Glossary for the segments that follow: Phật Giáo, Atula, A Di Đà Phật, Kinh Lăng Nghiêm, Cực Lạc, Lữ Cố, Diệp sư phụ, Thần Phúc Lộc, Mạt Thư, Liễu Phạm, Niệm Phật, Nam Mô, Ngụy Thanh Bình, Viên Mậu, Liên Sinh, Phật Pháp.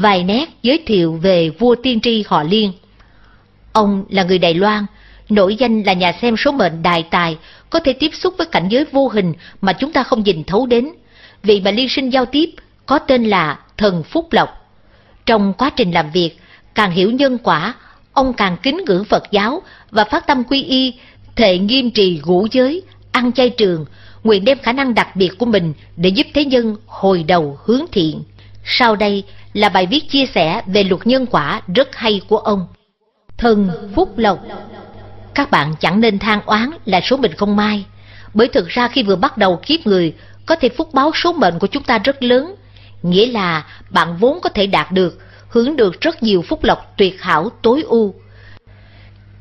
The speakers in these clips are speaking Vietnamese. vài nét giới thiệu về vua tiên tri họ Liên. Ông là người Đài Loan, nổi danh là nhà xem số mệnh đại tài, có thể tiếp xúc với cảnh giới vô hình mà chúng ta không nhìn thấu đến. Vị mà Liên Sinh giao tiếp có tên là Thần Phúc Lộc. Trong quá trình làm việc, càng hiểu nhân quả, ông càng kính ngưỡng Phật giáo và phát tâm quy y, thệ nghiêm trì ngũ giới, ăn chay trường, nguyện đem khả năng đặc biệt của mình để giúp thế nhân hồi đầu hướng thiện. Sau đây là bài viết chia sẻ về luật nhân quả rất hay của ông. Thần Phúc Lộc. Các bạn chẳng nên than oán là số mình không may, bởi thực ra khi vừa bắt đầu kiếp người, có thể phúc báo số mệnh của chúng ta rất lớn, nghĩa là bạn vốn có thể đạt được, hưởng được rất nhiều phúc lộc tuyệt hảo tối ưu.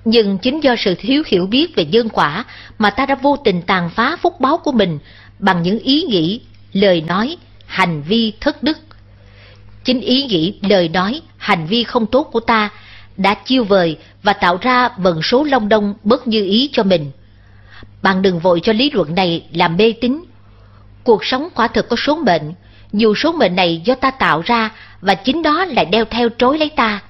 Nhưng chính do sự thiếu hiểu biết về nhân quả mà ta đã vô tình tàn phá phúc báo của mình bằng những ý nghĩ, lời nói, hành vi thất đức. Chính ý nghĩ, lời nói, hành vi không tốt của ta đã chiêu vời và tạo ra vận số long đong bất như ý cho mình. Bạn đừng vội cho lý luận này làm mê tín. Cuộc sống quả thực có số mệnh, dù số mệnh này do ta tạo ra và chính đó lại đeo theo trối lấy ta.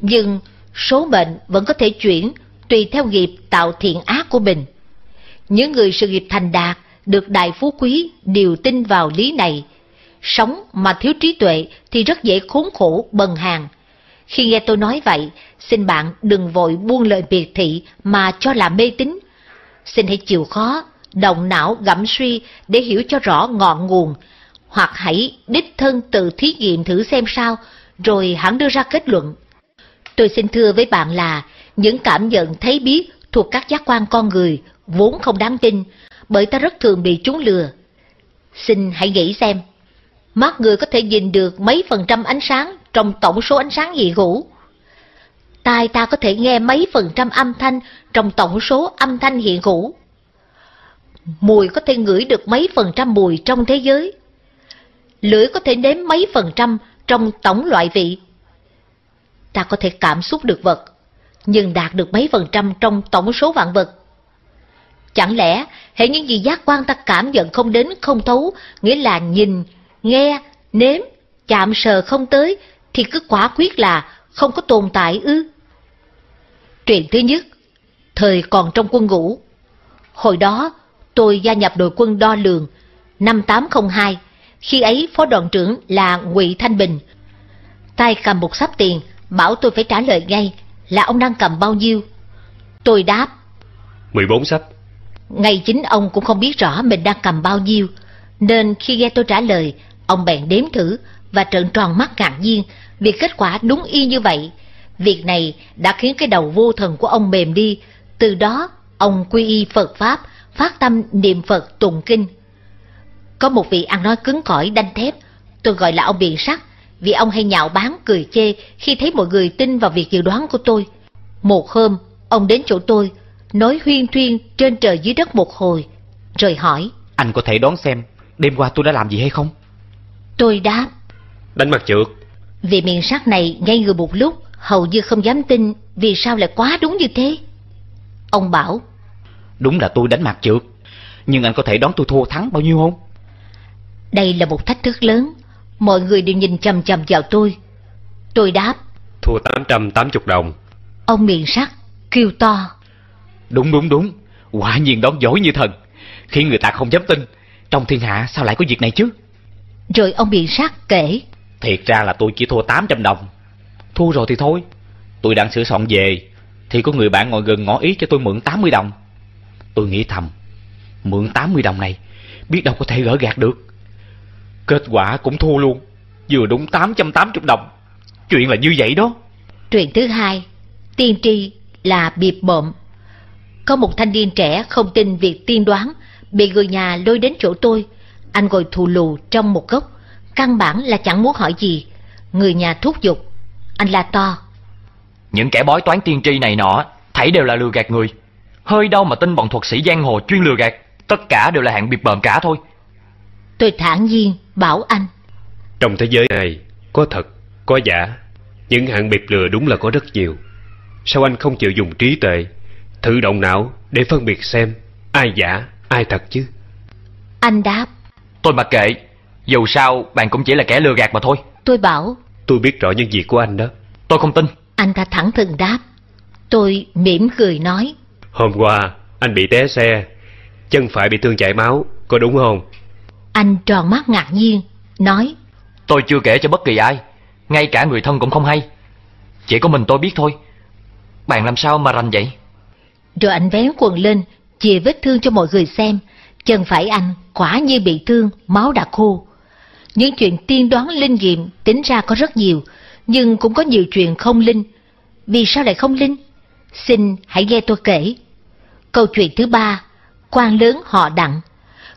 Nhưng số mệnh vẫn có thể chuyển tùy theo nghiệp tạo thiện ác của mình. Những người sự nghiệp thành đạt, được đại phú quý đều tin vào lý này. Sống mà thiếu trí tuệ thì rất dễ khốn khổ bần hàn. Khi nghe tôi nói vậy, xin bạn đừng vội buông lời biệt thị mà cho là mê tín. Xin hãy chịu khó, động não gẫm suy để hiểu cho rõ ngọn nguồn, hoặc hãy đích thân tự thí nghiệm thử xem sao, rồi hẳn đưa ra kết luận. Tôi xin thưa với bạn là những cảm nhận thấy biết thuộc các giác quan con người vốn không đáng tin, bởi ta rất thường bị chúng lừa. Xin hãy nghĩ xem, mắt người có thể nhìn được mấy phần trăm ánh sáng trong tổng số ánh sáng hiện hữu? Tai ta có thể nghe mấy phần trăm âm thanh trong tổng số âm thanh hiện hữu? Mùi có thể ngửi được mấy phần trăm mùi trong thế giới? Lưỡi có thể đếm mấy phần trăm trong tổng loại vị? Ta có thể cảm xúc được vật, nhưng đạt được mấy phần trăm trong tổng số vạn vật? Chẳng lẽ hễ những gì giác quan ta cảm nhận không đến không thấu, nghĩa là nhìn, nghe, nếm, chạm sờ không tới, thì cứ quả quyết là không có tồn tại ư? Truyện thứ nhất, thời còn trong quân ngũ. Hồi đó, tôi gia nhập đội quân đo lường, năm 802, khi ấy phó đoàn trưởng là Ngụy Thanh Bình. Tay cầm một xấp tiền, bảo tôi phải trả lời ngay là ông đang cầm bao nhiêu. Tôi đáp 14 xấp. Ngày chính ông cũng không biết rõ mình đang cầm bao nhiêu, nên khi nghe tôi trả lời, ông bèn đếm thử và trợn tròn mắt ngạc nhiên vì kết quả đúng y như vậy. Việc này đã khiến cái đầu vô thần của ông mềm đi. Từ đó ông quy y Phật Pháp, phát tâm niệm Phật tụng kinh. Có một vị ăn nói cứng cỏi đanh thép, tôi gọi là ông Biện Sắt, vì ông hay nhạo báng cười chê khi thấy mọi người tin vào việc dự đoán của tôi. Một hôm, ông đến chỗ tôi, nói huyên thuyên trên trời dưới đất một hồi, rồi hỏi: Anh có thể đoán xem đêm qua tôi đã làm gì hay không? Tôi đáp: Đánh mặt trượt. Vì Biện Sắt này ngây người một lúc, hầu như không dám tin vì sao lại quá đúng như thế. Ông bảo: Đúng là tôi đánh mặt trượt, nhưng anh có thể đoán tôi thua thắng bao nhiêu không? Đây là một thách thức lớn, mọi người đều nhìn chằm chằm vào tôi. Tôi đáp: Thua 880 đồng. Ông Biện Sắt kêu to: Đúng đúng đúng, quả nhiên đón dối như thần, khiến người ta không dám tin. Trong thiên hạ sao lại có việc này chứ? Rồi ông Biện Sắt kể: Thiệt ra là tôi chỉ thua 800 đồng. Thua rồi thì thôi, tôi đang sửa soạn về thì có người bạn ngồi gần ngỏ ý cho tôi mượn 80 đồng. Tôi nghĩ thầm, mượn 80 đồng này biết đâu có thể gỡ gạc được. Kết quả cũng thua luôn, vừa đúng 880 đồng. Chuyện là như vậy đó. Truyện thứ hai, tiên tri là bịp bợm. Có một thanh niên trẻ không tin việc tiên đoán, bị người nhà lôi đến chỗ tôi. Anh ngồi thù lù trong một góc, căn bản là chẳng muốn hỏi gì. Người nhà thúc giục, anh la to: Những kẻ bói toán tiên tri này nọ, thảy đều là lừa gạt người. Hơi đâu mà tin bọn thuật sĩ giang hồ chuyên lừa gạt, tất cả đều là hạng bịp bợm cả thôi. Tôi thản nhiên bảo anh: Trong thế giới này, có thật, có giả, những hạng bịp lừa đúng là có rất nhiều. Sao anh không chịu dùng trí tuệ, thử động não để phân biệt xem ai giả, ai thật chứ? Anh đáp: Tôi mặc kệ, dù sao bạn cũng chỉ là kẻ lừa gạt mà thôi. Tôi bảo: Tôi biết rõ những việc của anh đó. Tôi không tin. Anh ta thẳng thừng đáp. Tôi mỉm cười nói, hôm qua anh bị té xe, chân phải bị thương chảy máu, có đúng không? Anh tròn mắt ngạc nhiên, nói, tôi chưa kể cho bất kỳ ai, ngay cả người thân cũng không hay. Chỉ có mình tôi biết thôi. Bạn làm sao mà rành vậy? Rồi anh vén quần lên, chìa vết thương cho mọi người xem. Chân phải anh quả như bị thương, máu đã khô. Những chuyện tiên đoán linh nghiệm tính ra có rất nhiều, nhưng cũng có nhiều chuyện không linh. Vì sao lại không linh? Xin hãy nghe tôi kể. Câu chuyện thứ ba, quan lớn họ Đặng.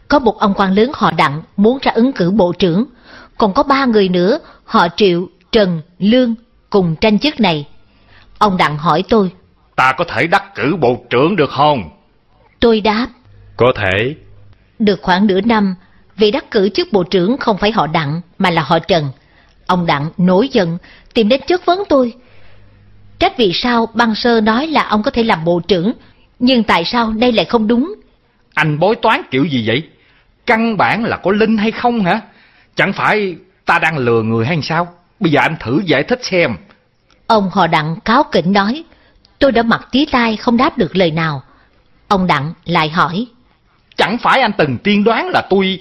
Có một ông quan lớn họ Đặng muốn ra ứng cử bộ trưởng, còn có ba người nữa họ Triệu, Trần, Lương cùng tranh chức này. Ông Đặng hỏi tôi, ta có thể đắc cử bộ trưởng được không? Tôi đáp, có thể. Được khoảng nửa năm, vì đắc cử chức bộ trưởng không phải họ Đặng mà là họ Trần. Ông Đặng nổi giận, tìm đến chất vấn tôi. Trách vì sao băng sơ nói là ông có thể làm bộ trưởng, nhưng tại sao đây lại không đúng? Anh bói toán kiểu gì vậy? Căn bản là có linh hay không hả? Chẳng phải ta đang lừa người hay sao? Bây giờ anh thử giải thích xem. Ông họ Đặng cáu kỉnh nói. Tôi đã mặt tía tai không đáp được lời nào. Ông Đặng lại hỏi, chẳng phải anh từng tiên đoán là tôi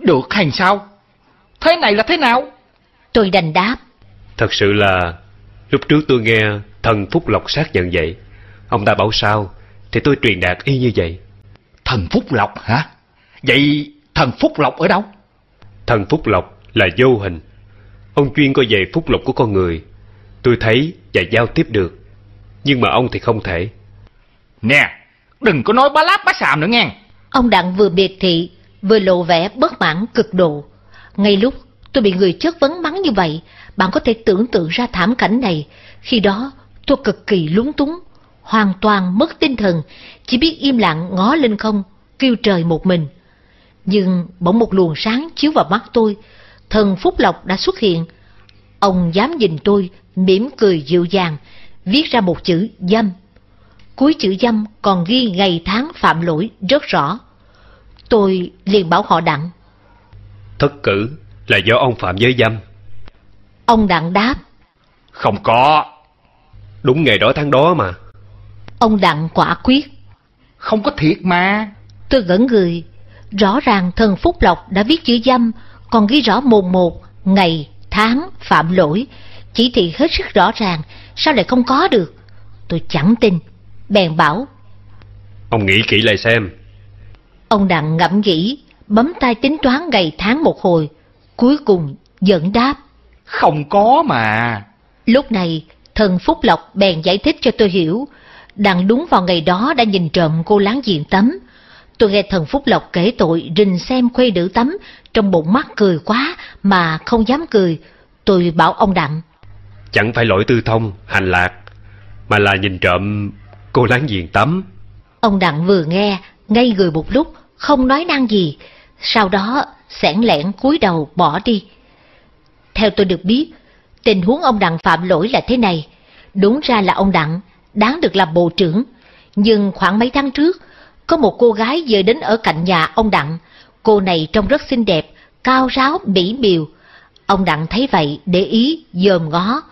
được hay sao? Thế này là thế nào? Tôi đành đáp, thật sự là lúc trước tôi nghe Thần Phúc Lộc xác nhận vậy. Ông ta bảo sao thì tôi truyền đạt y như vậy. Thần Phúc Lộc hả? Vậy Thần Phúc Lộc ở đâu? Thần Phúc Lộc là vô hình. Ông chuyên coi về phúc lộc của con người. Tôi thấy và giao tiếp được, nhưng mà ông thì không thể. Nè, đừng có nói bá láp bá xàm nữa nghe. Ông Đặng vừa biệt thị vừa lộ vẻ bất mãn cực độ. Ngay lúc tôi bị người chất vấn mắng như vậy, bạn có thể tưởng tượng ra thảm cảnh này. Khi đó tôi cực kỳ lúng túng, hoàn toàn mất tinh thần, chỉ biết im lặng ngó lên không, kêu trời một mình. Nhưng bỗng một luồng sáng chiếu vào mắt tôi. Thần Phúc Lộc đã xuất hiện. Ông dám nhìn tôi, mỉm cười dịu dàng, viết ra một chữ dâm. Cuối chữ dâm còn ghi ngày tháng phạm lỗi rất rõ. Tôi liền bảo họ Đặng, thất cử là do ông phạm giới dâm. Ông Đặng đáp, không có. Đúng ngày đó tháng đó mà. Ông Đặng quả quyết, không có thiệt mà. Tôi ngẩn người. Rõ ràng Thần Phúc Lộc đã viết chữ dâm, còn ghi rõ mồn một ngày tháng phạm lỗi, chỉ thị hết sức rõ ràng, sao lại không có được? Tôi chẳng tin, bèn bảo, ông nghĩ kỹ lại xem. Ông Đặng ngẫm nghĩ, bấm tay tính toán ngày tháng một hồi, cuối cùng vẫn đáp, không có mà. Lúc này Thần Phúc Lộc bèn giải thích cho tôi hiểu. Đặng đúng vào ngày đó đã nhìn trộm cô láng giềng Tấm. Tôi nghe Thần Phúc Lộc kể tội rình xem khuê nữ Tấm, trong bụng mắt cười quá mà không dám cười. Tôi bảo ông Đặng, chẳng phải lỗi tư thông, hành lạc, mà là nhìn trộm cô láng giềng Tấm. Ông Đặng vừa nghe, ngây người một lúc, không nói năng gì. Sau đó, xẻn lẻn cúi đầu bỏ đi. Theo tôi được biết, tình huống ông Đặng phạm lỗi là thế này. Đúng ra là ông Đặng đáng được làm bộ trưởng, nhưng khoảng mấy tháng trước, có một cô gái dời đến ở cạnh nhà ông Đặng. Cô này trông rất xinh đẹp, cao ráo, mỹ miều. Ông Đặng thấy vậy, để ý, dòm ngó.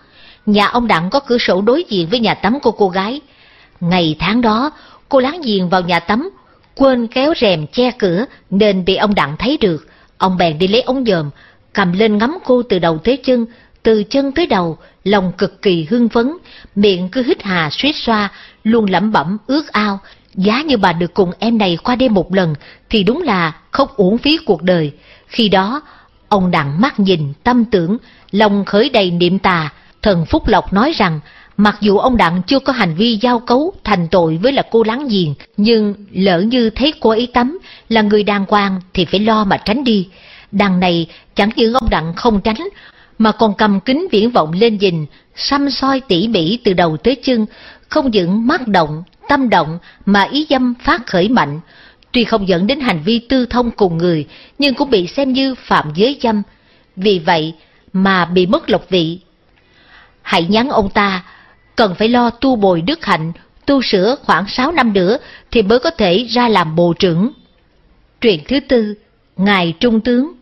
Nhà ông Đặng có cửa sổ đối diện với nhà tắm của cô gái. Ngày tháng đó, cô láng giềng vào nhà tắm, quên kéo rèm che cửa nên bị ông Đặng thấy được. Ông bèn đi lấy ống dòm, cầm lên ngắm cô từ đầu tới chân, từ chân tới đầu, lòng cực kỳ hưng phấn, miệng cứ hít hà suýt xoa, luôn lẩm bẩm ước ao. Giá như bà được cùng em này qua đêm một lần thì đúng là không uổng phí cuộc đời. Khi đó, ông Đặng mắt nhìn, tâm tưởng, lòng khởi đầy niệm tà. Thần Phúc Lộc nói rằng, mặc dù ông Đặng chưa có hành vi giao cấu thành tội với là cô láng giềng, nhưng lỡ như thấy cô ấy Tắm là người đàng hoàng thì phải lo mà tránh đi. Đằng này, chẳng những ông Đặng không tránh, mà còn cầm kính viễn vọng lên nhìn, săm soi tỉ mỉ từ đầu tới chân, không những mắt động, tâm động mà ý dâm phát khởi mạnh. Tuy không dẫn đến hành vi tư thông cùng người, nhưng cũng bị xem như phạm giới dâm, vì vậy mà bị mất lộc vị. Hãy nhắn ông ta cần phải lo tu bồi đức hạnh, tu sửa khoảng 6 năm nữa thì mới có thể ra làm bộ trưởng. Chuyện thứ tư, ngài trung tướng.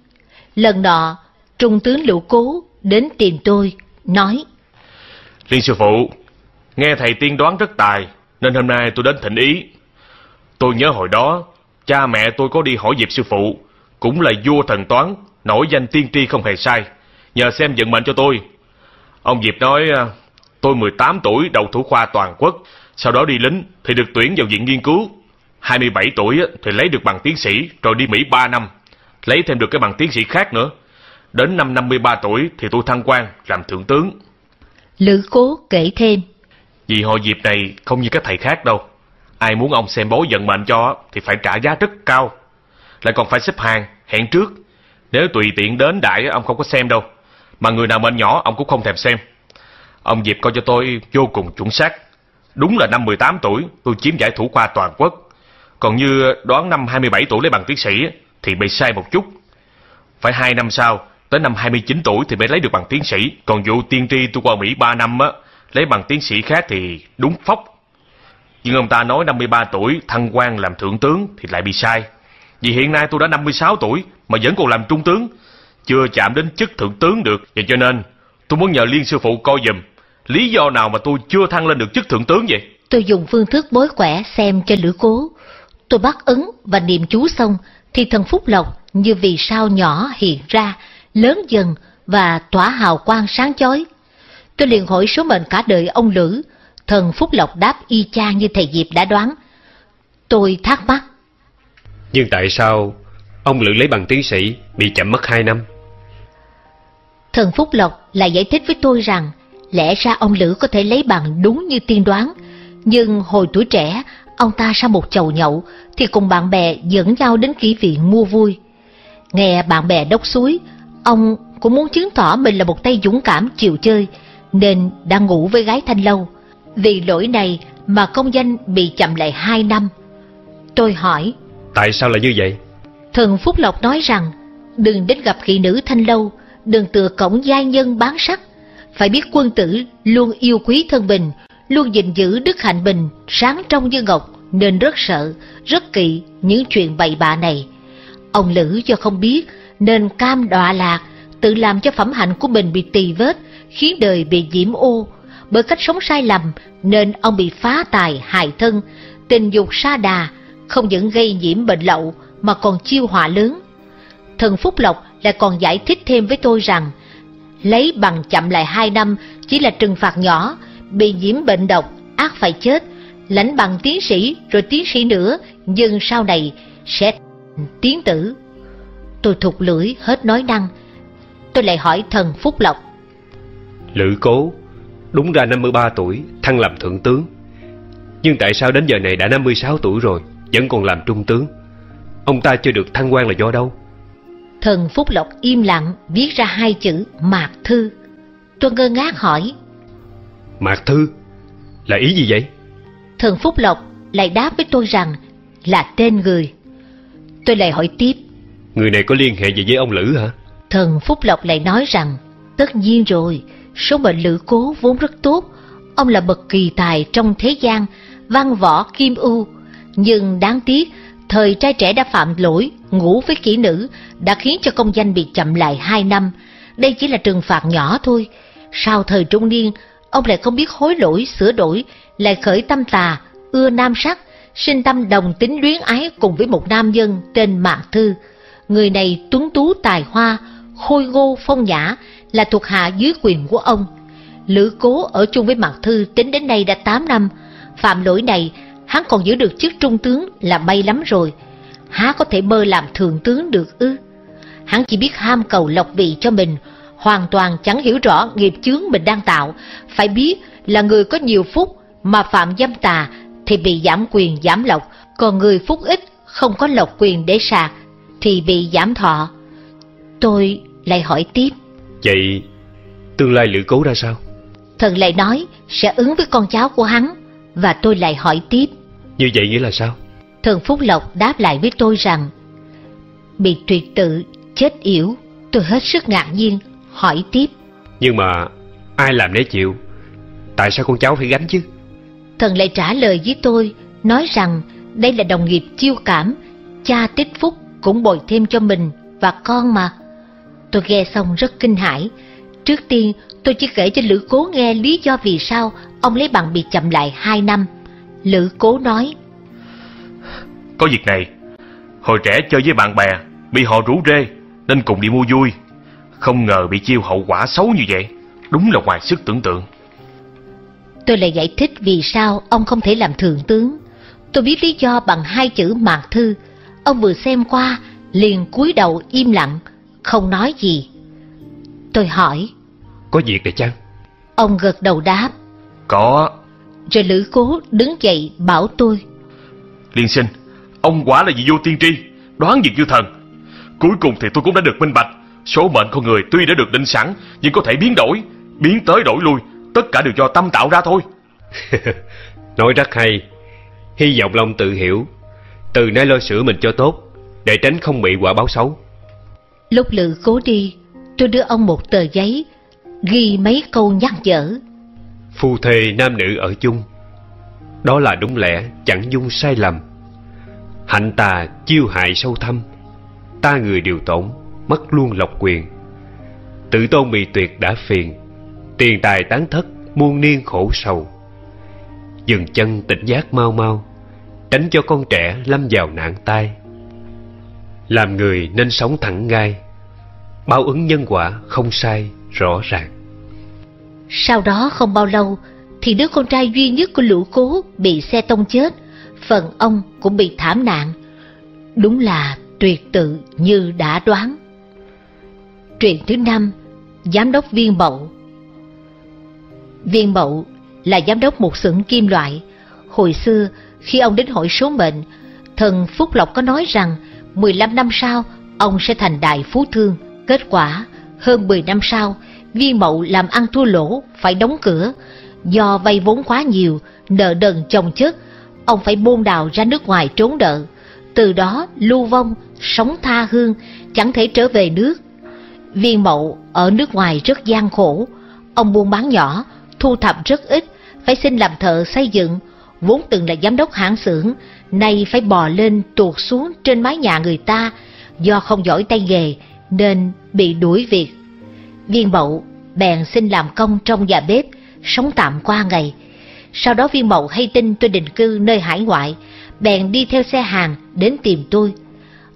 Lần nọ, trung tướng Lữ Cố đến tìm tôi. nói: Viên sư phụ, nghe thầy tiên đoán rất tài, nên hôm nay tôi đến thỉnh ý. Tôi nhớ hồi đó cha mẹ tôi có đi hỏi Diệp sư phụ, cũng là vua thần toán, nổi danh tiên tri không hề sai, nhờ xem vận mệnh cho tôi. Ông Diệp nói tôi 18 tuổi đậu thủ khoa toàn quốc, sau đó đi lính thì được tuyển vào viện nghiên cứu. 27 tuổi thì lấy được bằng tiến sĩ, rồi đi Mỹ 3 năm, lấy thêm được cái bằng tiến sĩ khác nữa. Đến năm 53 tuổi thì tôi thăng quan làm thượng tướng. Lữ Cố kể thêm: Vì họ Diệp này không như các thầy khác đâu, ai muốn ông xem bói vận mệnh cho thì phải trả giá rất cao, lại còn phải xếp hàng, hẹn trước. Nếu tùy tiện đến đại ông không có xem đâu, mà người nào mệnh nhỏ ông cũng không thèm xem. Ông Diệp coi cho tôi vô cùng chuẩn xác. Đúng là năm 18 tuổi tôi chiếm giải thủ khoa toàn quốc, còn như đoán năm 27 tuổi lấy bằng tiến sĩ thì bị sai một chút. Phải 2 năm sau, tới năm 29 tuổi thì mới lấy được bằng tiến sĩ. Còn vụ tiên tri tôi qua Mỹ 3 năm á, lấy bằng tiến sĩ khác thì đúng phóc. Nhưng ông ta nói 53 tuổi thăng quan làm thượng tướng thì lại bị sai. Vì hiện nay tôi đã 56 tuổi mà vẫn còn làm trung tướng, chưa chạm đến chức thượng tướng được. Vậy cho nên tôi muốn nhờ Liên sư phụ coi giùm, lý do nào mà tôi chưa thăng lên được chức thượng tướng vậy? Tôi dùng phương thức bói quẻ xem cho Lữ Cố. Tôi bắt ấn và niệm chú xong thì thần Phúc Lộc như vì sao nhỏ hiện ra, lớn dần và tỏa hào quang sáng chói. Tôi liền hỏi số mệnh cả đời ông Lữ. Thần Phúc Lộc đáp y chang như thầy Diệp đã đoán. Tôi thắc mắc: Nhưng tại sao ông Lữ lấy bằng tiến sĩ bị chậm mất 2 năm? Thần Phúc Lộc lại giải thích với tôi rằng lẽ ra ông Lữ có thể lấy bằng đúng như tiên đoán, nhưng hồi tuổi trẻ ông ta sang một chầu nhậu thì cùng bạn bè dẫn nhau đến kỹ viện mua vui. Nghe bạn bè đốc suối, ông cũng muốn chứng tỏ mình là một tay dũng cảm chiều chơi, nên đã ngủ với gái thanh lâu. Vì lỗi này mà công danh bị chậm lại 2 năm. Tôi hỏi: Tại sao lại như vậy? Thần Phúc Lộc nói rằng đừng đến gặp thị nữ thanh lâu, đừng tựa cổng giai nhân bán sắc. Phải biết quân tử luôn yêu quý thân mình, luôn gìn giữ đức hạnh mình, sáng trong như ngọc, nên rất sợ, rất kỵ những chuyện bậy bạ này. Ông Lữ do không biết nên cam đọa lạc, tự làm cho phẩm hạnh của mình bị tì vết, khiến đời bị nhiễm ô. Bởi cách sống sai lầm nên ông bị phá tài hại thân, tình dục sa đà, không những gây nhiễm bệnh lậu mà còn chiêu họa lớn. Thần Phúc Lộc lại còn giải thích thêm với tôi rằng lấy bằng chậm lại 2 năm chỉ là trừng phạt nhỏ, bị nhiễm bệnh độc ác phải chết, lãnh bằng tiến sĩ rồi tiến sĩ nữa, nhưng sau này sẽ tiến tử. Tôi thụt lưỡi hết nói năng. Tôi lại hỏi thần Phúc Lộc: Lữ Cố đúng ra 53 tuổi thăng làm thượng tướng, nhưng tại sao đến giờ này đã 56 tuổi rồi vẫn còn làm trung tướng? Ông ta chưa được thăng quan là do đâu? Thần Phúc Lộc im lặng viết ra 2 chữ Mạt Thư. Tôi ngơ ngác hỏi: Mạt Thư là ý gì vậy? Thần Phúc Lộc lại đáp với tôi rằng là tên người. Tôi lại hỏi tiếp: Người này có liên hệ gì với ông Lữ hả? Thần Phúc Lộc lại nói rằng tất nhiên rồi, số mệnh Lữ Cố vốn rất tốt, ông là bậc kỳ tài trong thế gian, văn võ kim ưu. Nhưng đáng tiếc thời trai trẻ đã phạm lỗi ngủ với kỹ nữ, đã khiến cho công danh bị chậm lại 2 năm. Đây chỉ là trừng phạt nhỏ thôi. Sau thời trung niên, ông lại không biết hối lỗi sửa đổi, lại khởi tâm tà, ưa nam sắc, sinh tâm đồng tính luyến ái cùng với một nam nhân tên Mạt Thư. Người này tuấn tú tài hoa, khôi ngô phong nhã, là thuộc hạ dưới quyền của ông. Lữ Cố ở chung với Mạt Thư tính đến nay đã 8 năm. Phạm lỗi này, hắn còn giữ được chức trung tướng là may lắm rồi, há có thể mơ làm thượng tướng được ư? Hắn chỉ biết ham cầu lộc vị cho mình, hoàn toàn chẳng hiểu rõ nghiệp chướng mình đang tạo. Phải biết là người có nhiều phúc mà phạm dâm tà thì bị giảm quyền giảm lộc, còn người phúc ít không có lộc quyền để sạc thì bị giảm thọ. Tôi lại hỏi tiếp: Vậy tương lai Lữ Cố ra sao? Thần lại nói sẽ ứng với con cháu của hắn. Và tôi lại hỏi tiếp: Như vậy nghĩa là sao? Thần Phúc Lộc đáp lại với tôi rằng bị tuyệt tự, chết yểu. Tôi hết sức ngạc nhiên, hỏi tiếp: Nhưng mà ai làm để chịu? Tại sao con cháu phải gánh chứ? Thần lại trả lời với tôi, nói rằng đây là đồng nghiệp chiêu cảm, cha tích phúc cũng bồi thêm cho mình và con mà. Tôi nghe xong rất kinh hãi. Trước tiên Tôi chỉ kể cho Lữ Cố nghe lý do vì sao ông lấy bằng bị chậm lại 2 năm. Lữ Cố nói: Có việc này, hồi trẻ chơi với bạn bè, bị họ rủ rê nên cùng đi mua vui, không ngờ bị chiêu hậu quả xấu như vậy, đúng là ngoài sức tưởng tượng. Tôi lại giải thích vì sao ông không thể làm thượng tướng. Tôi biết lý do bằng 2 chữ Mạt Thư. Ông vừa xem qua liền cúi đầu im lặng, không nói gì. Tôi hỏi: Có việc này chăng? Ông gật đầu đáp: Có. Rồi Lữ Cố đứng dậy bảo tôi: Liên sinh, ông quả là vị vô tiên tri, đoán việc như thần. Cuối cùng thì tôi cũng đã được minh bạch, số mệnh con người tuy đã được định sẵn nhưng có thể biến đổi, biến tới đổi lui, tất cả đều do tâm tạo ra thôi. Nói rất hay. Hy vọng lòng tự hiểu, từ nay lo sửa mình cho tốt, để tránh không bị quả báo xấu. Lúc Lữ Cố đi, tôi đưa ông một tờ giấy, ghi mấy câu nhắc nhở: Phu thê nam nữ ở chung, đó là đúng lẽ chẳng dung sai lầm. Hạnh tà chiêu hại sâu thâm, ta người điều tổn, mất luôn lộc quyền. Tự tôn bị tuyệt đã phiền, tiền tài tán thất, muôn niên khổ sầu. Dừng chân tỉnh giác mau mau, tránh cho con trẻ lâm vào nạn tai. Làm người nên sống thẳng ngay, báo ứng nhân quả không sai, rõ ràng. Sau đó không bao lâu thì đứa con trai duy nhất của Lữ Cố bị xe tông chết, phần ông cũng bị thảm nạn. Đúng là tuyệt tự như đã đoán. Truyện thứ 5, Giám đốc Viên Mậu. Viên Mậu là giám đốc một xưởng kim loại. Hồi xưa khi ông đến hỏi số mệnh, thần Phúc Lộc có nói rằng 15 năm sau ông sẽ thành đại phú thương. Kết quả hơn 10 năm sau, Viên Mậu làm ăn thua lỗ, phải đóng cửa. Do vay vốn quá nhiều, nợ đần chồng chất, ông phải bôn đào ra nước ngoài trốn nợ. Từ đó lưu vong, sống tha hương, chẳng thể trở về nước. Viên Mậu ở nước ngoài rất gian khổ. Ông buôn bán nhỏ, thu thập rất ít, phải xin làm thợ xây dựng. Vốn từng là giám đốc hãng xưởng, nay phải bò lên tuột xuống trên mái nhà người ta. Do không giỏi tay nghề nên bị đuổi việc. Viên Mậu bèn xin làm công trong nhà bếp, sống tạm qua ngày. Sau đó Viên Mậu hay tin tôi định cư nơi hải ngoại, bèn đi theo xe hàng đến tìm tôi.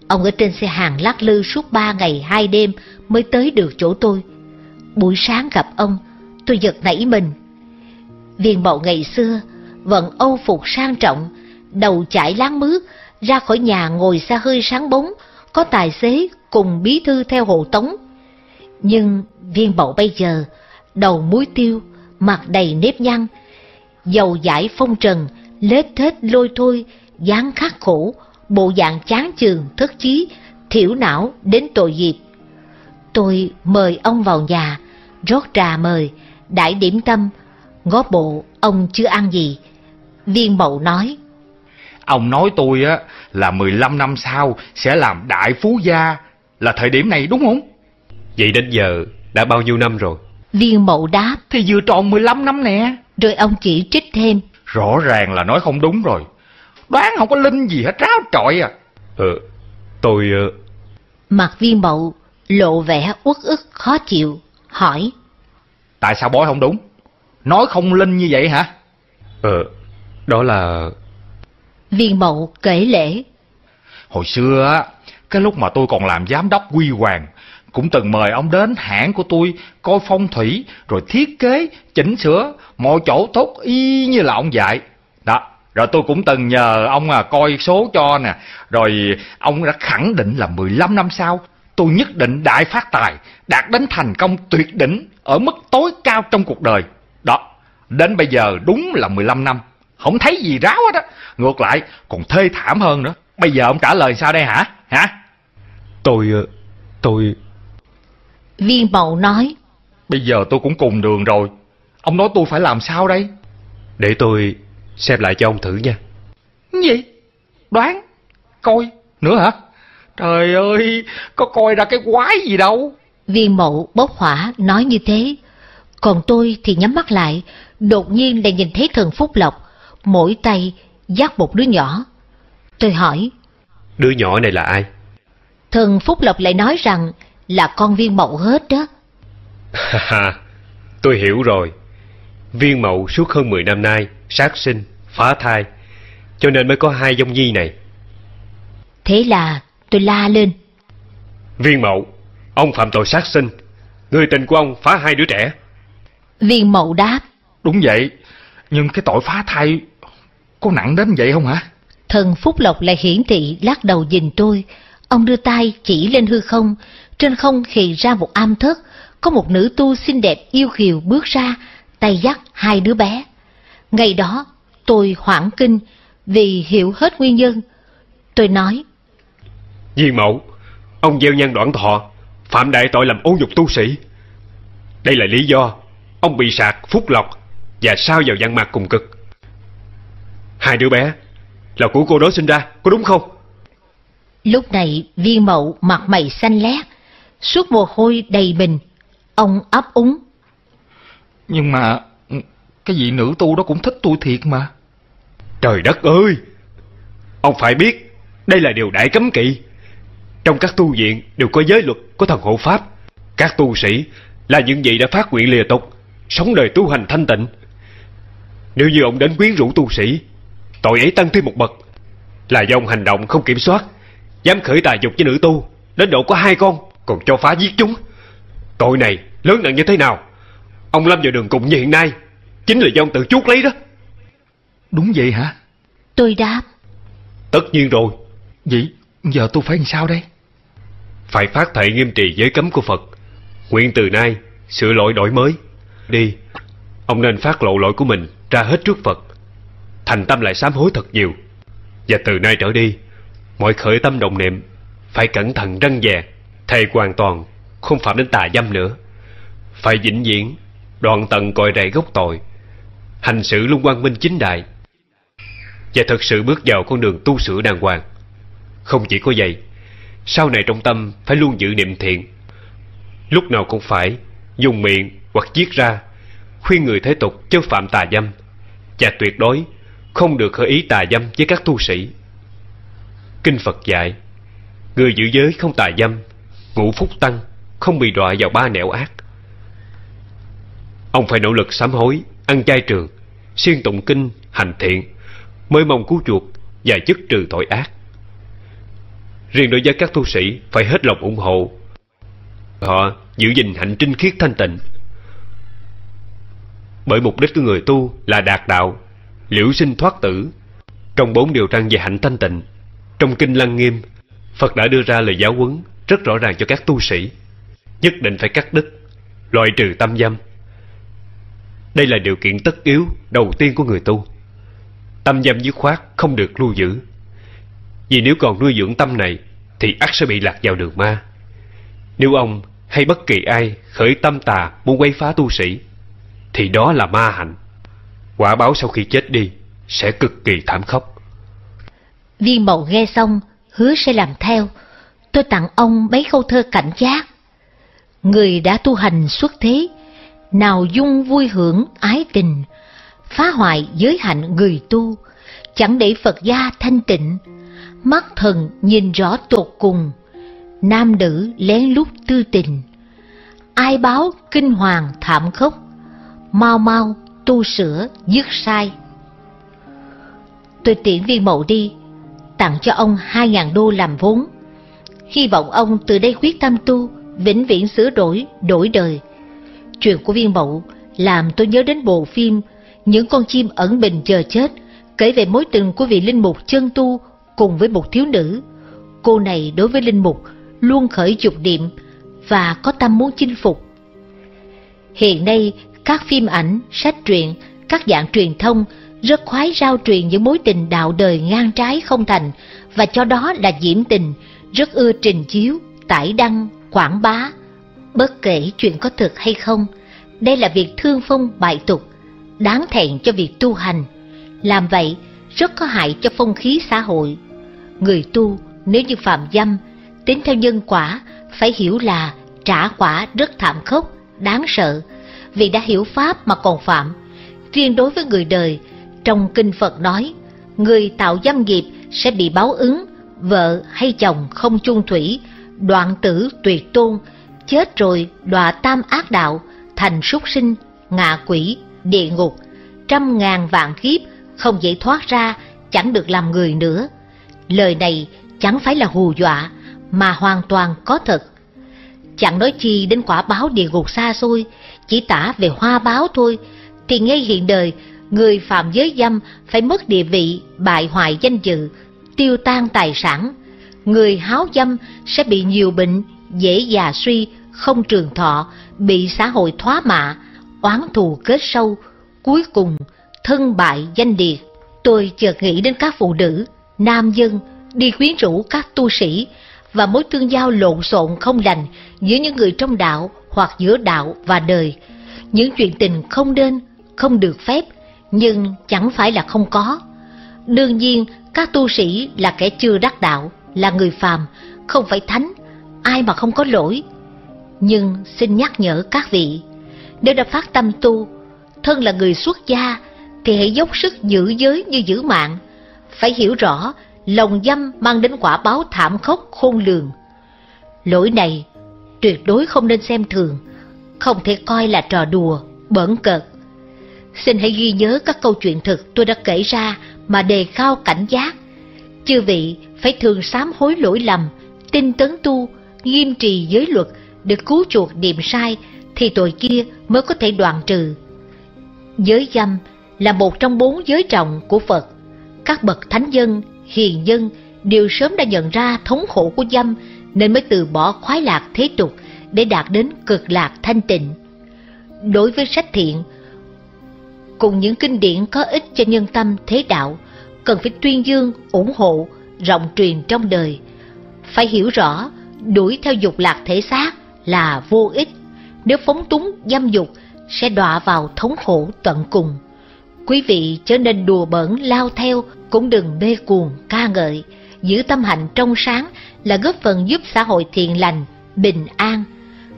Ông ở trên xe hàng lắc lư suốt 3 ngày 2 đêm mới tới được chỗ tôi. Buổi sáng gặp ông, tôi giật nảy mình. Viên Mậu ngày xưa vẫn âu phục sang trọng, đầu chải láng mướt, ra khỏi nhà ngồi xe hơi sáng bóng, có tài xế cùng bí thư theo hộ tống. Nhưng Viên Mậu bây giờ đầu muối tiêu, mặt đầy nếp nhăn, dầu dãi phong trần, lết thết lôi thôi, dáng khắc khổ, bộ dạng chán chường, thất chí, thiểu não đến tội nghiệp. Tôi mời ông vào nhà, rót trà mời, đãi điểm tâm. Ngó bộ ông chưa ăn gì. Viên Mậu nói: Ông nói tôi á là 15 năm sau sẽ làm đại phú gia, là thời điểm này đúng không? Vậy đến giờ đã bao nhiêu năm rồi? Viên Mậu đáp: Thì vừa tròn 15 năm nè. Rồi ông chỉ trích thêm: Rõ ràng là nói không đúng rồi, đoán không có linh gì hết, ráo trọi à. Tôi... Mặt Viên Mậu lộ vẻ uất ức khó chịu, hỏi: Tại sao bói không đúng? Nói không linh như vậy hả? Đó là... Viên Mậu kể lễ: Hồi xưa á, cái lúc mà tôi còn làm giám đốc Huy Hoàng, cũng từng mời ông đến hãng của tôi coi phong thủy, rồi thiết kế, chỉnh sửa, mọi chỗ tốt y như là ông dạy. Đó, rồi tôi cũng từng nhờ ông coi số cho nè. Rồi ông đã khẳng định là 15 năm sau tôi nhất định đại phát tài, đạt đến thành công tuyệt đỉnh ở mức tối cao trong cuộc đời. Đó, đến bây giờ đúng là 15 năm, không thấy gì ráo hết á, ngược lại còn thê thảm hơn nữa. Bây giờ ông trả lời sao đây hả? Tôi... Viên Mậu nói: Bây giờ tôi cũng cùng đường rồi, ông nói tôi phải làm sao đây? Để tôi xem lại cho ông thử nha. Gì? Đoán? Coi? Nữa hả? Trời ơi, có coi ra cái quái gì đâu. Viên Mậu bốc hỏa nói như thế. Còn tôi thì nhắm mắt lại, đột nhiên lại nhìn thấy thần Phúc Lộc, mỗi tay dắt một đứa nhỏ. Tôi hỏi: Đứa nhỏ này là ai? Thần Phúc Lộc lại nói rằng là con Viên Mậu hết đó. Tôi hiểu rồi. Viên Mậu suốt hơn 10 năm nay sát sinh, phá thai, cho nên mới có hai dông nhi này. Thế là tôi la lên: Viên Mậu, ông phạm tội sát sinh, người tình của ông phá hai đứa trẻ. Viên Mậu đáp: Đúng vậy, nhưng cái tội phá thai có nặng đến vậy không hả? Thần Phúc Lộc lại hiển thị lắc đầu nhìn tôi. Ông đưa tay chỉ lên hư không. Trên không hiện ra một am thất, có một nữ tu xinh đẹp yêu kiều bước ra, tay dắt hai đứa bé. Ngày đó tôi hoảng kinh vì hiểu hết nguyên nhân. Tôi nói: Viên Mậu, ông gieo nhân đoạn thọ, phạm đại tội làm ô nhục tu sĩ. Đây là lý do ông bị sạc Phúc Lộc và sao vào dạng mạc cùng cực. Hai đứa bé là của cô đó sinh ra, có đúng không? Lúc này Viên Mậu mặt mày xanh lét, suốt mồ hôi đầy mình. Ông ấp úng: Nhưng mà cái vị nữ tu đó cũng thích tôi thiệt mà. Trời đất ơi, ông phải biết đây là điều đại cấm kỵ. Trong các tu viện đều có giới luật, có thần hộ pháp. Các tu sĩ là những vị đã phát nguyện lìa tục, sống đời tu hành thanh tịnh. Nếu như ông đến quyến rũ tu sĩ, tội ấy tăng thêm một bậc. Là do ông hành động không kiểm soát, dám khởi tà dục với nữ tu, đến độ có hai con, còn cho phá giết chúng. Tội này lớn nặng như thế nào, ông lâm vào đường cùng như hiện nay, chính là do ông tự chuốc lấy đó. Đúng vậy hả? Tôi đáp: Tất nhiên rồi. Vậy giờ tôi phải làm sao đây? Phải phát thệ nghiêm trì giới cấm của Phật, nguyện từ nay sửa lỗi đổi mới. Đi, ông nên phát lộ lỗi của mình ra hết trước Phật, thành tâm lại sám hối thật nhiều. Và từ nay trở đi, mọi khởi tâm động niệm phải cẩn thận răn dè, thầy hoàn toàn không phạm đến tà dâm nữa. Phải vĩnh viễn đoạn tận cội rễ gốc tội, hành xử luôn quang minh chính đại, và thật sự bước vào con đường tu sửa đàng hoàng. Không chỉ có vậy, sau này trong tâm phải luôn giữ niệm thiện, lúc nào cũng phải dùng miệng hoặc chiết ra khuyên người thế tục chớ phạm tà dâm, và tuyệt đối không được khởi ý tà dâm với các tu sĩ. Kinh Phật dạy, người giữ giới không tà dâm, ngũ phúc tăng, không bị đọa vào ba nẻo ác. Ông phải nỗ lực sám hối, ăn chay trường, siêng tụng kinh, hành thiện, mới mong cứu chuộc và dứt trừ tội ác. Riêng đối với các tu sĩ phải hết lòng ủng hộ họ, giữ gìn hạnh trinh khiết thanh tịnh. Bởi mục đích của người tu là đạt đạo, liễu sinh thoát tử. Trong 4 điều răn về hạnh thanh tịnh trong Kinh Lăng Nghiêm, Phật đã đưa ra lời giáo huấn rất rõ ràng cho các tu sĩ, nhất định phải cắt đứt, loại trừ tam dâm. Đây là điều kiện tất yếu đầu tiên của người tu. Tâm dâm dứt khoát không được nuôi dưỡng, vì nếu còn nuôi dưỡng tâm này thì ắt sẽ bị lạc vào đường ma. Nếu ông hay bất kỳ ai khởi tâm tà muốn quấy phá tu sĩ thì đó là ma hạnh, quả báo sau khi chết đi sẽ cực kỳ thảm khốc. Viên Mậu nghe xong hứa sẽ làm theo. Tôi tặng ông mấy câu thơ cảnh giác: Người đã tu hành xuất thế, nào dung vui hưởng ái tình, phá hoại giới hạnh người tu, chẳng để Phật gia thanh tịnh. Mắt thần nhìn rõ tột cùng, nam nữ lén lút tư tình. Ai báo kinh hoàng thảm khốc, mau mau tu sửa dứt sai. Tôi tiễn Viên Mậu đi, tặng cho ông 2.000 đô làm vốn, hy vọng ông từ đây quyết tâm tu, vĩnh viễn sửa đổi, đổi đời. Chuyện của Viên Mậu làm tôi nhớ đến bộ phim Những con chim ẩn mình chờ chết, kể về mối tình của vị linh mục chân tu cùng với một thiếu nữ. Cô này đối với linh mục luôn khởi dục niệm và có tâm muốn chinh phục. Hiện nay các phim ảnh, sách truyện, các dạng truyền thông rất khoái rao truyền những mối tình đạo đời ngang trái không thành, và cho đó là diễm tình, rất ưa trình chiếu, tải đăng, quảng bá. Bất kể chuyện có thực hay không, đây là việc thương phong bại tục, đáng thẹn cho việc tu hành. Làm vậy rất có hại cho phong khí xã hội. Người tu nếu như phạm dâm, tính theo nhân quả phải hiểu là trả quả rất thảm khốc, đáng sợ. Vì đã hiểu pháp mà còn phạm, riêng đối với người đời, trong Kinh Phật nói, người tạo dâm nghiệp sẽ bị báo ứng, vợ hay chồng không chung thủy, đoạn tử tuyệt tôn, chết rồi đọa tam ác đạo, thành súc sinh, ngạ quỷ, địa ngục, trăm ngàn vạn kiếp không dễ thoát ra, chẳng được làm người nữa. Lời này chẳng phải là hù dọa, mà hoàn toàn có thật. Chẳng nói chi đến quả báo địa ngục xa xôi, chỉ tả về hoa báo thôi, thì ngay hiện đời, người phạm giới dâm phải mất địa vị, bại hoại danh dự, tiêu tan tài sản. Người háo dâm sẽ bị nhiều bệnh, dễ già suy, không trường thọ, bị xã hội thoá mạ, oán thù kết sâu, cuối cùng thân bại danh liệt. Tôi chợt nghĩ đến các phụ nữ, nam dân đi quyến rũ các tu sĩ và mối tương giao lộn xộn không lành giữa những người trong đạo hoặc giữa đạo và đời. Những chuyện tình không nên, không được phép, nhưng chẳng phải là không có. Đương nhiên, các tu sĩ là kẻ chưa đắc đạo, là người phàm, không phải thánh, ai mà không có lỗi. Nhưng xin nhắc nhở các vị, nếu đã phát tâm tu, thân là người xuất gia, thì hãy dốc sức giữ giới như giữ mạng. Phải hiểu rõ, lòng dâm mang đến quả báo thảm khốc khôn lường. Lỗi này tuyệt đối không nên xem thường, không thể coi là trò đùa, bỡn cợt. Xin hãy ghi nhớ các câu chuyện thực tôi đã kể ra mà đề cao cảnh giác. Chư vị phải thường sám hối lỗi lầm, tinh tấn tu, nghiêm trì giới luật để cứu chuộc điểm sai, thì tội kia mới có thể đoạn trừ. Giới dâm là một trong 4 giới trọng của Phật. Các bậc thánh nhân, hiền nhân đều sớm đã nhận ra thống khổ của dâm, nên mới từ bỏ khoái lạc thế tục để đạt đến cực lạc thanh tịnh. Đối với sách thiện cùng những kinh điển có ích cho nhân tâm thế đạo, cần phải tuyên dương, ủng hộ, rộng truyền trong đời. Phải hiểu rõ, đuổi theo dục lạc thể xác là vô ích, nếu phóng túng dâm dục sẽ đọa vào thống khổ tận cùng. Quý vị chớ nên đùa bỡn lao theo, cũng đừng mê cuồng ca ngợi, giữ tâm hạnh trong sáng là góp phần giúp xã hội thiện lành, bình an.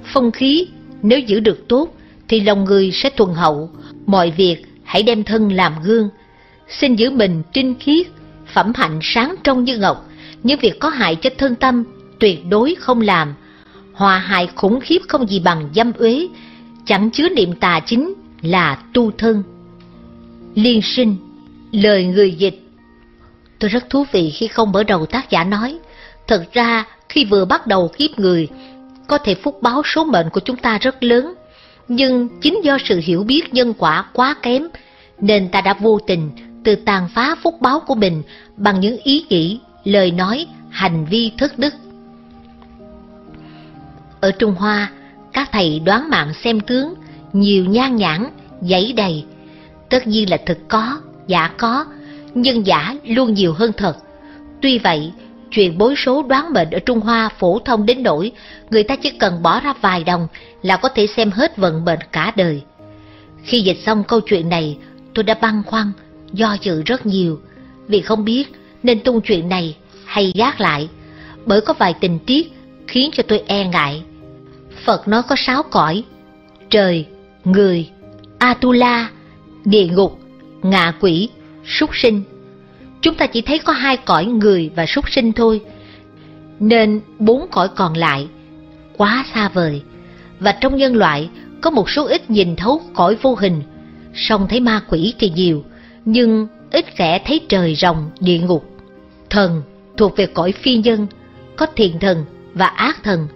Phong khí nếu giữ được tốt thì lòng người sẽ thuần hậu, mọi việc hãy đem thân làm gương. Xin giữ mình trinh khiết, phẩm hạnh sáng trong như ngọc, những việc có hại cho thân tâm tuyệt đối không làm. Họa hại khủng khiếp không gì bằng dâm uế, chẳng chứa niệm tà chính là tu thân. Liên sinh, lời người dịch. Tôi rất thú vị khi không mở đầu tác giả nói, thật ra khi vừa bắt đầu kiếp người, có thể phúc báo số mệnh của chúng ta rất lớn, nhưng chính do sự hiểu biết nhân quả quá kém, nên ta đã vô tình tự tàn phá phúc báo của mình bằng những ý nghĩ, lời nói, hành vi thất đức. Ở Trung Hoa, các thầy đoán mạng xem tướng, nhiều nhan nhản, dẫy đầy. Tất nhiên là thực có, giả có, nhưng giả luôn nhiều hơn thật. Tuy vậy, chuyện bối số đoán mệnh ở Trung Hoa phổ thông đến nỗi người ta chỉ cần bỏ ra vài đồng là có thể xem hết vận mệnh cả đời. Khi dịch xong câu chuyện này, tôi đã băn khoăn, do dự rất nhiều, vì không biết nên tung chuyện này hay gác lại, bởi có vài tình tiết khiến cho tôi e ngại. Phật nói có 6 cõi: trời, người, Atula, địa ngục, ngạ quỷ, súc sinh. Chúng ta chỉ thấy có 2 cõi người và súc sinh thôi, nên 4 cõi còn lại quá xa vời. Và trong nhân loại có một số ít nhìn thấu cõi vô hình, song thấy ma quỷ thì nhiều, nhưng ít kẻ thấy trời rồng, địa ngục. Thần thuộc về cõi phi nhân, có thiện thần và ác thần.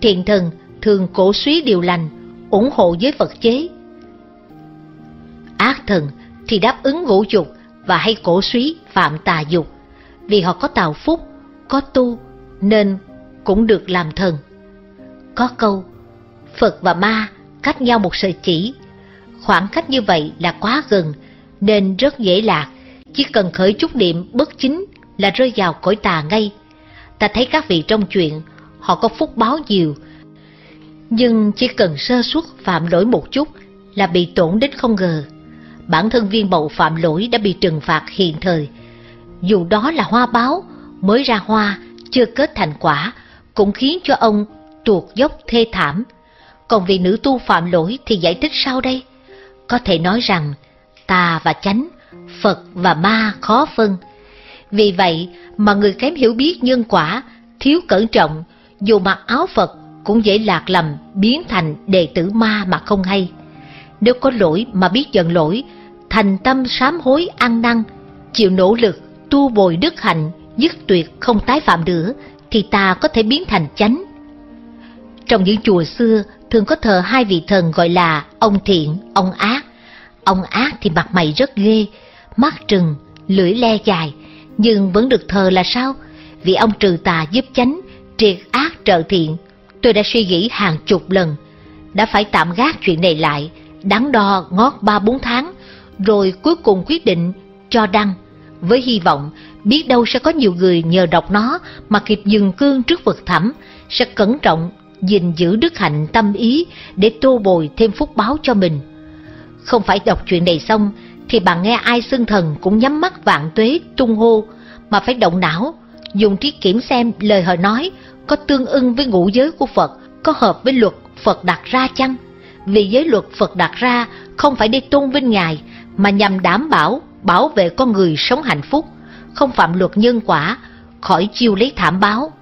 Thiện thần thường cổ suý điều lành, ủng hộ giới Phật chế. Ác thần thì đáp ứng ngũ dục và hay cổ suý phạm tà dục. Vì họ có tạo phúc, có tu nên cũng được làm thần. Có câu Phật và ma cách nhau một sợi chỉ, khoảng cách như vậy là quá gần nên rất dễ lạc, chỉ cần khởi chút niệm bất chính là rơi vào cõi tà ngay. Ta thấy các vị trong chuyện họ có phúc báo nhiều, nhưng chỉ cần sơ suất phạm lỗi một chút là bị tổn đến không ngờ. Bản thân Viên Mậu phạm lỗi đã bị trừng phạt hiện thời, dù đó là hoa báo mới ra hoa chưa kết thành quả cũng khiến cho ông tuột dốc thê thảm. Còn vì nữ tu phạm lỗi thì giải thích sau đây. Có thể nói rằng tà và chánh, Phật và ma khó phân. Vì vậy mà người kém hiểu biết nhân quả, thiếu cẩn trọng, dù mặc áo Phật cũng dễ lạc lầm biến thành đệ tử ma mà không hay. nếu có lỗi mà biết giận lỗi, thành tâm sám hối ăn năn, chịu nỗ lực tu bồi đức hạnh, dứt tuyệt không tái phạm nữa, thì ta có thể biến thành chánh. Trong những chùa xưa thường có thờ hai vị thần gọi là ông thiện, ông ác. Ông ác thì mặt mày rất ghê, mắt trừng, lưỡi le dài, nhưng vẫn được thờ là sao? Vì ông trừ tà giúp chánh, triệt ác trợ thiện. Tôi đã suy nghĩ hàng chục lần, đã phải tạm gác chuyện này lại, đắn đo ngót 3-4 tháng, rồi cuối cùng quyết định cho đăng, với hy vọng biết đâu sẽ có nhiều người nhờ đọc nó mà kịp dừng cương trước vực thẳm, sẽ cẩn trọng gìn giữ đức hạnh tâm ý để tô bồi thêm phúc báo cho mình. Không phải đọc chuyện này xong thì bạn nghe ai xưng thần cũng nhắm mắt vạn tuế tung hô, mà phải động não, dùng trí kiểm xem lời họ nói có tương ưng với ngũ giới của Phật, có hợp với luật Phật đặt ra chăng? Vì giới luật Phật đặt ra không phải để tôn vinh Ngài, mà nhằm đảm bảo, bảo vệ con người sống hạnh phúc, không phạm luật nhân quả, khỏi chiêu lấy thảm báo.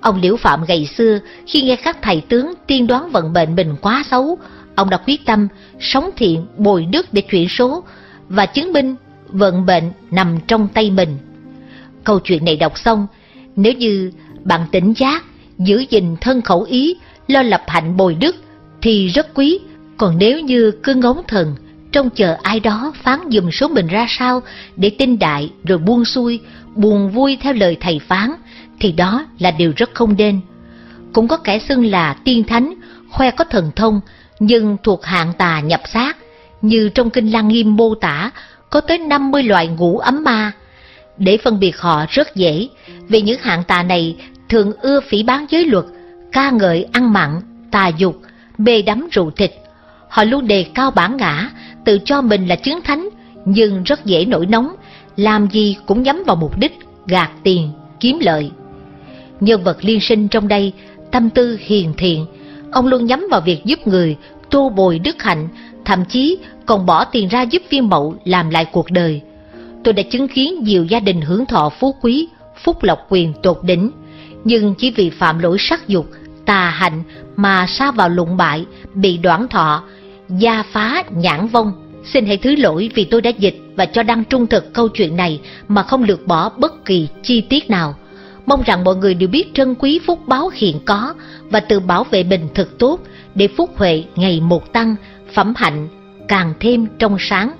Ông Liễu Phạm ngày xưa, khi nghe các thầy tướng tiên đoán vận mệnh mình quá xấu, ông đã quyết tâm sống thiện, bồi đức để chuyển số, và chứng minh vận mệnh nằm trong tay mình. Câu chuyện này đọc xong, nếu như bạn tỉnh giác, giữ gìn thân khẩu ý, lo lập hạnh bồi đức thì rất quý. Còn nếu như cứ ngóng thần, trông chờ ai đó phán dùm số mình ra sao để tin đại rồi buông xuôi, buồn vui theo lời thầy phán, thì đó là điều rất không nên. Cũng có kẻ xưng là tiên thánh, khoe có thần thông nhưng thuộc hạng tà nhập xác, như trong Kinh Lăng Nghiêm mô tả có tới 50 loại ngũ ấm ma. Để phân biệt họ rất dễ, vì những hạng tà này thường ưa phỉ báng giới luật, ca ngợi ăn mặn, tà dục, mê đắm rượu thịt. Họ luôn đề cao bản ngã, tự cho mình là chứng thánh, nhưng rất dễ nổi nóng, làm gì cũng nhắm vào mục đích gạt tiền, kiếm lợi. Nhân vật Liên Sinh trong đây tâm tư hiền thiện, ông luôn nhắm vào việc giúp người, tô bồi đức hạnh, thậm chí còn bỏ tiền ra giúp Viên Mậu làm lại cuộc đời. Tôi đã chứng kiến nhiều gia đình hưởng thọ phú quý, phúc lộc quyền tột đỉnh, nhưng chỉ vì phạm lỗi sắc dục, tà hạnh mà sa vào lụng bại, bị đoản thọ, gia phá, nhãn vong. Xin hãy thứ lỗi vì tôi đã dịch và cho đăng trung thực câu chuyện này mà không lược bỏ bất kỳ chi tiết nào. Mong rằng mọi người đều biết trân quý phúc báo hiện có và tự bảo vệ mình thật tốt để phúc huệ ngày một tăng, phẩm hạnh càng thêm trong sáng.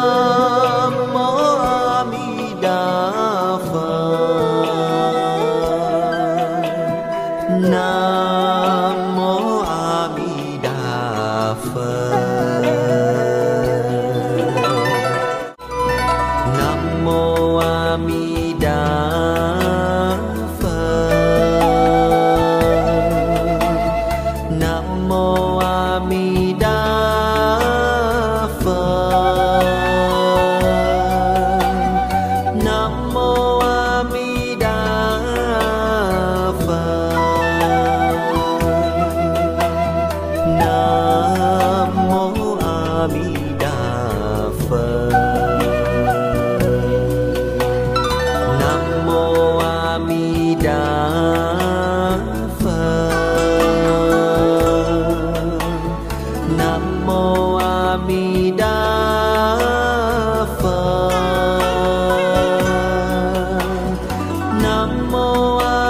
Nam mô A Di Đà Phật.